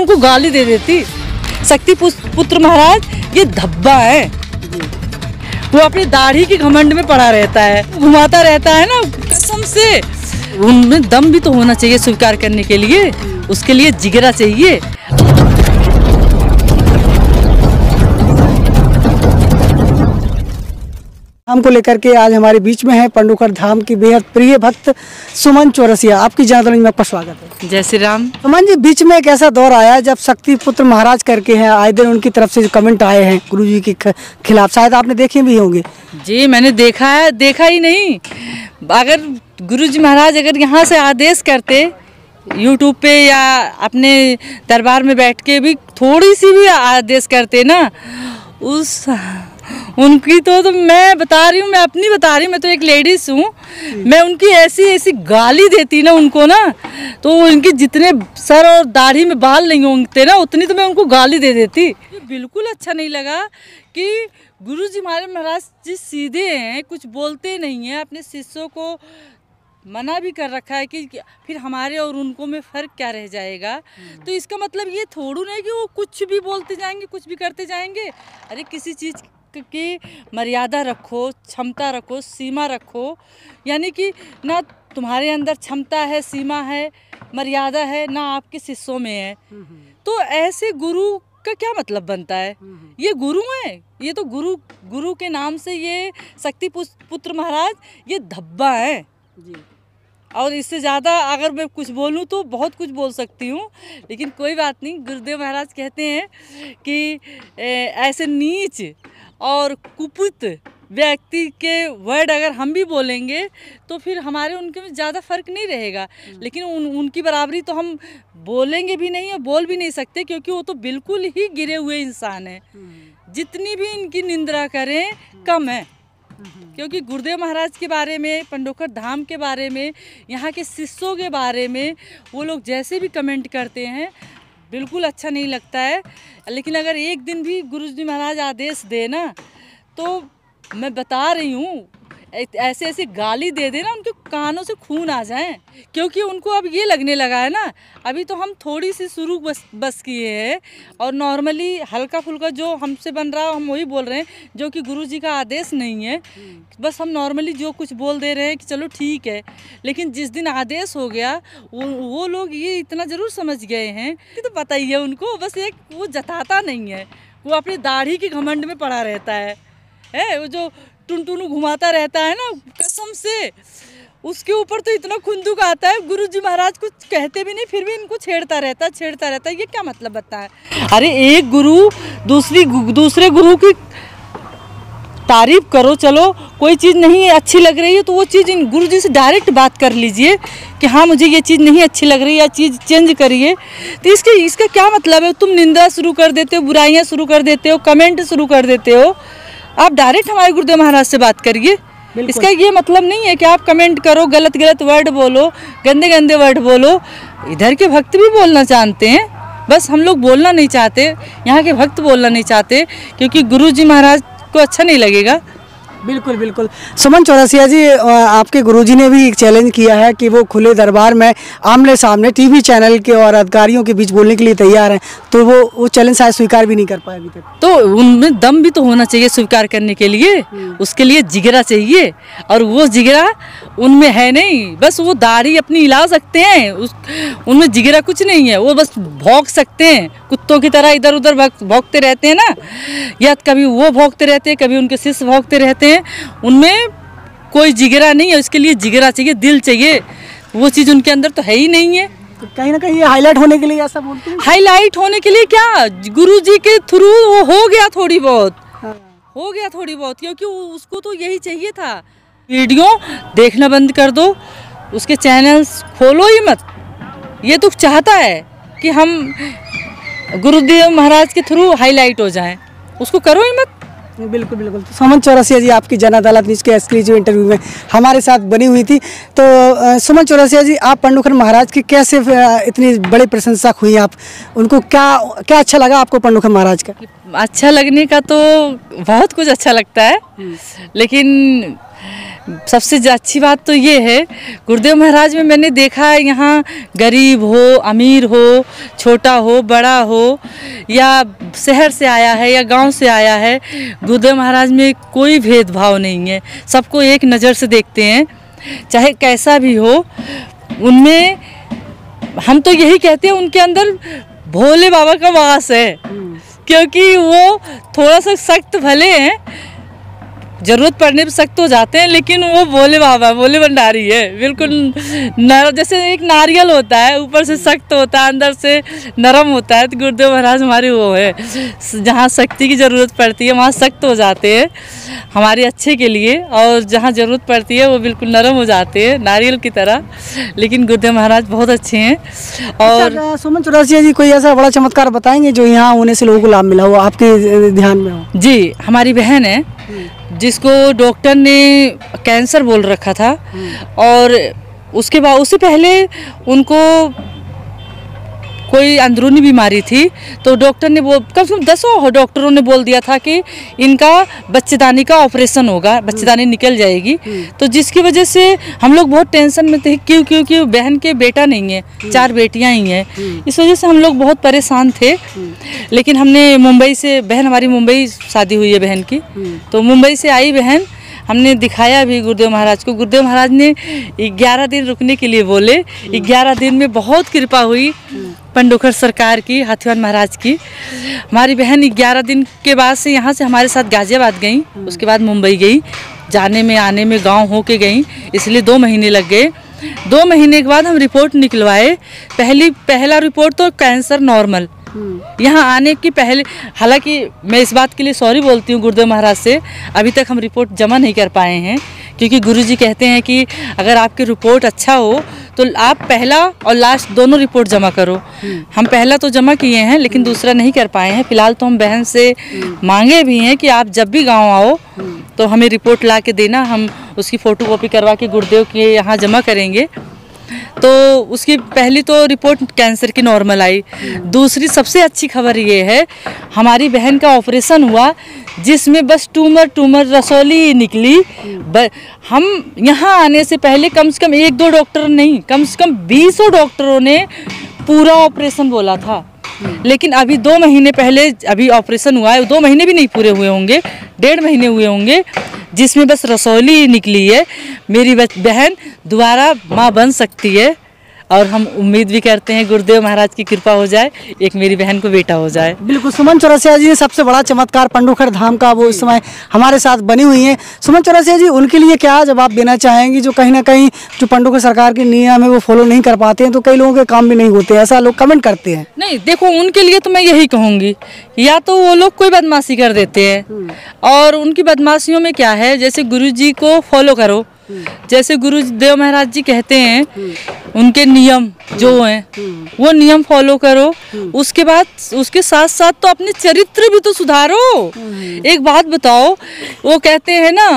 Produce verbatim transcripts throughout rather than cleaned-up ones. उनको गाली दे देती। शक्तिपुत्र महाराज ये धब्बा है, वो अपनी दाढ़ी की घमंड में पड़ा रहता है, घुमाता रहता है ना। कसम से उनमें दम भी तो होना चाहिए स्वीकार करने के लिए, उसके लिए जिगरा चाहिए। धाम को लेकर के आज हमारे बीच में है पंडोखर धाम की बेहद प्रिय भक्त सुमन चौरसिया। आपकी जानकारी में आपका स्वागत है। जय श्री राम। सुमन जी, बीच में एक ऐसा दौर आया जब शक्तिपुत्र महाराज करके हैं, आए दिन उनकी तरफ से कमेंट आए हैं गुरुजी के खिलाफ, शायद आपने देखे भी होंगे। जी मैंने देखा है, देखा ही नहीं। अगर गुरुजी महाराज अगर यहाँ से आदेश करते यूट्यूब पे या अपने दरबार में बैठ के भी थोड़ी सी भी आदेश करते ना, उस उनकी तो, तो मैं बता रही हूँ, मैं अपनी बता रही हूँ, मैं तो एक लेडीज हूँ, मैं उनकी ऐसी ऐसी गाली देती ना उनको ना, तो उनके जितने सर और दाढ़ी में बाल नहीं होंगे ना उतनी तो मैं उनको गाली दे देती। बिल्कुल अच्छा नहीं लगा कि गुरुजी महाराज जी सीधे हैं, कुछ बोलते नहीं हैं, अपने शिष्यों को मना भी कर रखा है कि फिर हमारे और उनको में फ़र्क क्या रह जाएगा। तो इसका मतलब ये थोड़ू नहीं कि वो कुछ भी बोलते जाएंगे, कुछ भी करते जाएंगे। अरे किसी चीज़ कि मर्यादा रखो, क्षमता रखो, सीमा रखो। यानी कि ना तुम्हारे अंदर क्षमता है, सीमा है, मर्यादा है, ना आपके शिष्यों में है, तो ऐसे गुरु का क्या मतलब बनता है। ये गुरु है, ये तो गुरु गुरु के नाम से ये शक्तिपुत्र महाराज ये धब्बा है जी। और इससे ज़्यादा अगर मैं कुछ बोलूँ तो बहुत कुछ बोल सकती हूँ, लेकिन कोई बात नहीं। गुरुदेव महाराज कहते हैं कि ऐसे नीच और कुपित व्यक्ति के वर्ड अगर हम भी बोलेंगे तो फिर हमारे उनके में ज़्यादा फर्क नहीं रहेगा, लेकिन उन उनकी बराबरी तो हम बोलेंगे भी नहीं और बोल भी नहीं सकते, क्योंकि वो तो बिल्कुल ही गिरे हुए इंसान हैं। जितनी भी इनकी निंदा करें कम है, क्योंकि गुरुदेव महाराज के बारे में, पंडोखर धाम के बारे में, यहाँ के शिष्यों के बारे में वो लोग जैसे भी कमेंट करते हैं बिल्कुल अच्छा नहीं लगता है। लेकिन अगर एक दिन भी गुरुजी महाराज आदेश दे ना, तो मैं बता रही हूँ ऐसे ऐसे गाली दे देना उनके कानों से खून आ जाए, क्योंकि उनको अब ये लगने लगा है ना, अभी तो हम थोड़ी सी शुरू बस बस किए हैं और नॉर्मली हल्का फुल्का जो हमसे बन रहा है हम वही बोल रहे हैं, जो कि गुरुजी का आदेश नहीं है। बस हम नॉर्मली जो कुछ बोल दे रहे हैं कि चलो ठीक है, लेकिन जिस दिन आदेश हो गया वो वो लोग ये इतना ज़रूर समझ गए हैं कि तो पता ही है उनको, बस एक वो जताता नहीं है, वो अपनी दाढ़ी के घमंड में पड़ा रहता है, है वो जो टुनटुनु घुमाता रहता है ना। कसम से उसके ऊपर तो इतना खुंदुक आता है, गुरुजी महाराज कुछ कहते भी नहीं फिर भी इनको छेड़ता रहता है, छेड़ता रहता है। ये क्या मतलब बता है। अरे एक गुरु दूसरी दूसरे गुरु की तारीफ करो, चलो कोई चीज़ नहीं अच्छी लग रही है तो वो चीज़ इन गुरुजी से डायरेक्ट बात कर लीजिए कि हाँ मुझे ये चीज़ नहीं अच्छी लग रही है, चीज़ चेंज करिए। तो इसके इसका क्या मतलब है, तुम निंदा शुरू कर देते हो, बुराइयाँ शुरू कर देते हो, कमेंट शुरू कर देते हो। आप डायरेक्ट हमारे गुरुदेव महाराज से बात करिए। इसका ये मतलब नहीं है कि आप कमेंट करो, गलत गलत वर्ड बोलो, गंदे गंदे वर्ड बोलो। इधर के भक्त भी बोलना जानते हैं, बस हम लोग बोलना नहीं चाहते, यहाँ के भक्त बोलना नहीं चाहते, क्योंकि गुरुजी महाराज को अच्छा नहीं लगेगा। बिल्कुल बिल्कुल। सुमन चौरसिया जी, आपके गुरुजी ने भी एक चैलेंज किया है कि वो खुले दरबार में आमने सामने टीवी चैनल के और अधिकारियों के बीच बोलने के लिए तैयार हैं, तो वो वो चैलेंज शायद स्वीकार भी नहीं कर पाए अभी तक। तो उनमें दम भी तो होना चाहिए स्वीकार करने के लिए, उसके लिए जिगरा चाहिए, और वो जिगरा उनमें है नहीं। बस वो दाढ़ी अपनी हिला सकते हैं, उस उनमें जिगरा कुछ नहीं है। वो बस भौंक सकते हैं, कुत्तों की तरह इधर उधर भौंकते रहते हैं ना, या कभी वो भौंकते रहते हैं, कभी उनके शिष्य भौंकते रहते हैं। उनमें कोई जिगरा नहीं है, उसके लिए जिगरा चाहिए, दिल चाहिए, वो चीज़ उनके अंदर तो है ही नहीं है। कहीं ना कहीं ये हाईलाइट होने के लिए ऐसा बोलते हैं। हाईलाइट होने के लिए क्या, गुरुजी के थ्रू वो हो गया थोड़ी बहुत, हाँ। हो गया थोड़ी बहुत, क्योंकि उसको तो यही चाहिए था। वीडियो देखना बंद कर दो, उसके चैनल्स खोलो ही मत। ये तो चाहता है कि हम गुरुदेव महाराज के थ्रू हाईलाइट हो जाए, उसको करो ही मत। बिल्कुल बिल्कुल। तो सुमन चौरसिया जी, आपकी जनता अदालत न्यूज़ के एक्सक्लूसिव इंटरव्यू में हमारे साथ बनी हुई थी। तो सुमन चौरसिया जी, आप पंडोखर महाराज की कैसे इतनी बड़े प्रशंसक हुई आप, उनको क्या क्या अच्छा लगा आपको पंडोखर महाराज का? अच्छा लगने का तो बहुत कुछ अच्छा लगता है, लेकिन सबसे अच्छी बात तो ये है गुरुदेव महाराज में मैंने देखा है, यहाँ गरीब हो अमीर हो छोटा हो बड़ा हो या शहर से आया है या गांव से आया है, गुरुदेव महाराज में कोई भेदभाव नहीं है, सबको एक नज़र से देखते हैं, चाहे कैसा भी हो। उनमें हम तो यही कहते हैं उनके अंदर भोले बाबा का वास है, क्योंकि वो थोड़ा सा सख्त भले हैं, जरूरत पड़ने पर सख्त हो जाते हैं, लेकिन वो भोले बाबा भोले भंडारी है बिल्कुल। नरम जैसे एक नारियल होता है, ऊपर से सख्त होता है अंदर से नरम होता है, तो गुरुदेव महाराज हमारे वो है, जहाँ शक्ति की ज़रूरत पड़ती है वहाँ सख्त हो जाते हैं हमारे अच्छे के लिए, और जहाँ ज़रूरत पड़ती है वो बिल्कुल नरम हो जाते हैं नारियल की तरह, लेकिन गुरुदेव महाराज बहुत अच्छे हैं। और सुमन चौरासिया जी कोई ऐसा बड़ा चमत्कार बताएंगे जो यहाँ होने से लोगों को लाभ मिला हो, आपके ध्यान में हो? जी, हमारी बहन है जिसको डॉक्टर ने कैंसर बोल रखा था, और उसके बाद उससे पहले उनको कोई अंदरूनी बीमारी थी, तो डॉक्टर ने वो कम से कम दसों डॉक्टरों ने बोल दिया था कि इनका बच्चेदानी का ऑपरेशन होगा, बच्चेदानी निकल जाएगी, तो जिसकी वजह से हम लोग बहुत टेंशन में थे, क्यों क्योंकि बहन के बेटा नहीं है, चार बेटियां ही हैं, इस वजह से हम लोग बहुत परेशान थे। लेकिन हमने मुंबई से, बहन हमारी मुंबई शादी हुई है बहन की, तो मुंबई से आई बहन, हमने दिखाया भी गुरुदेव महाराज को, गुरुदेव महाराज ने ग्यारह दिन रुकने के लिए बोले, ग्यारह दिन में बहुत कृपा हुई पंडोखर सरकार की, हाथीवान महाराज की। हमारी बहन ग्यारह दिन के बाद से यहाँ से हमारे साथ गाजियाबाद गई, उसके बाद मुंबई गई, जाने में आने में गांव होके गई, इसलिए दो महीने लग गए। दो महीने के बाद हम रिपोर्ट निकलवाए, पहली पहला रिपोर्ट तो कैंसर नॉर्मल। यहाँ आने की पहले, हालांकि मैं इस बात के लिए सॉरी बोलती हूँ गुरुदेव महाराज से, अभी तक हम रिपोर्ट जमा नहीं कर पाए हैं, क्योंकि गुरुजी कहते हैं कि अगर आपकी रिपोर्ट अच्छा हो तो आप पहला और लास्ट दोनों रिपोर्ट जमा करो। हम पहला तो जमा किए हैं लेकिन दूसरा नहीं कर पाए हैं। फिलहाल तो हम बहन से मांगे भी हैं कि आप जब भी गाँव आओ तो हमें रिपोर्ट ला के देना, हम उसकी फ़ोटो कॉपी करवा के गुरुदेव के यहाँ जमा करेंगे। तो उसकी पहली तो रिपोर्ट कैंसर की नॉर्मल आई। दूसरी सबसे अच्छी खबर ये है, हमारी बहन का ऑपरेशन हुआ जिसमें बस ट्यूमर ट्यूमर रसौली निकली। हम यहाँ आने से पहले कम से कम एक दो डॉक्टर नहीं, कम से कम बीसों डॉक्टरों ने पूरा ऑपरेशन बोला था, लेकिन अभी दो महीने पहले अभी ऑपरेशन हुआ है, दो महीने भी नहीं पूरे हुए होंगे, डेढ़ महीने हुए होंगे, जिसमें बस रसौली निकली है। मेरी बहन दोबारा माँ बन सकती है और हम उम्मीद भी करते हैं गुरुदेव महाराज की कृपा हो जाए, एक मेरी बहन को बेटा हो जाए। बिल्कुल, सुमन चौरासिया जी ने सबसे बड़ा चमत्कार पंडोखर धाम का, वो इस समय हमारे साथ बनी हुई हैं। सुमन चौरासिया जी, उनके लिए क्या जवाब देना चाहेंगी जो कहीं ना कहीं जो पंडोखर सरकार के नियम है वो फॉलो नहीं कर पाते हैं, तो कई लोगों के काम भी नहीं होते, ऐसा लोग कमेंट करते हैं? नहीं, देखो उनके लिए तो मैं यही कहूँगी, या तो वो लोग कोई बदमाशी कर देते हैं, और उनकी बदमाशियों में क्या है, जैसे गुरु जी को फॉलो करो, जैसे गुरुदेव महाराज जी कहते हैं उनके नियम जो हैं वो नियम फॉलो करो, उसके बाद उसके साथ साथ तो अपने चरित्र भी तो सुधारो। एक बात बताओ, वो कहते हैं ना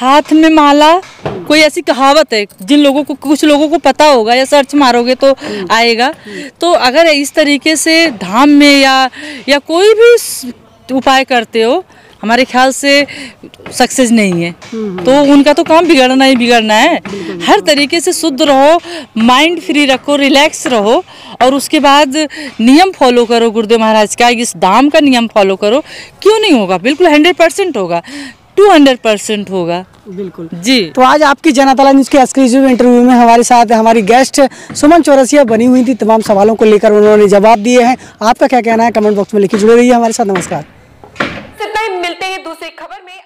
हाथ में माला, कोई ऐसी कहावत है, जिन लोगों को कुछ लोगों को पता होगा या सर्च मारोगे तो आएगा। तो अगर इस तरीके से धाम में या या कोई भी उपाय करते हो, हमारे ख्याल से सक्सेस नहीं है, तो उनका तो काम बिगड़ना ही बिगड़ना है। हर तरीके से शुद्ध रहो, माइंड फ्री रखो, रिलैक्स रहो, और उसके बाद नियम फॉलो करो गुरुदेव महाराज का, इस धाम का नियम फॉलो करो। क्यों नहीं होगा, बिल्कुल हंड्रेड परसेंट होगा, टू हंड्रेड परसेंट होगा। बिल्कुल जी। तो आज आपकी जनता अदालत न्यूज़ के एक्सक्लूसिव इंटरव्यू में हमारे साथ हमारी गेस्ट सुमन चौरसिया बनी हुई थी, तमाम सवालों को लेकर उन्होंने जवाब दिए हैं। आपका क्या कहना है कमेंट बॉक्स में लिखिए। जुड़े रहिए हमारे साथ, नमस्कार। मिलते हैं दूसरी खबर में।